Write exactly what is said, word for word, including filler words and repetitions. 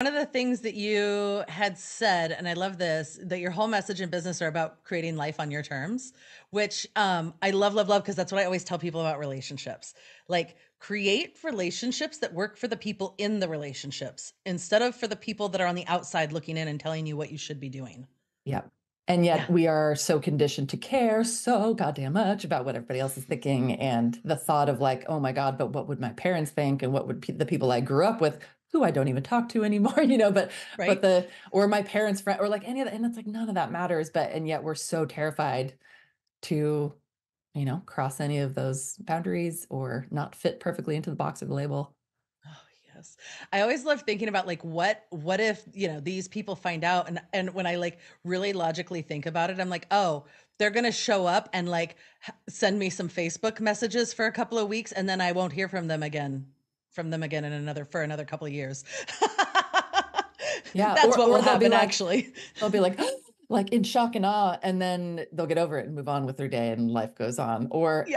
One of the things that you had said, and I love this, that your whole message in business are about creating life on your terms, which um, I love, love, love, because that's what I always tell people about relationships. Like, create relationships that work for the people in the relationships instead of for the people that are on the outside looking in and telling you what you should be doing. Yep. And yet yeah. we are so conditioned to care so goddamn much about what everybody else is thinking, and the thought of like, oh my God, but what would my parents think, and what would pe- the people I grew up with, who I don't even talk to anymore, you know, but, right. but the, or my parents' friend, or like any of that. And it's like, none of that matters, but, and yet we're so terrified to, you know, cross any of those boundaries or not fit perfectly into the box or the label. Oh, yes. I always love thinking about like, what, what if, you know, these people find out, and, and when I like really logically think about it, I'm like, oh, they're going to show up and like send me some Facebook messages for a couple of weeks, and then I won't hear from them again. from them again in another, for another couple of years. yeah. That's or, what will happen. Like, actually, they'll be like, like in shock and awe, and then they'll get over it and move on with their day, and life goes on. Or yeah.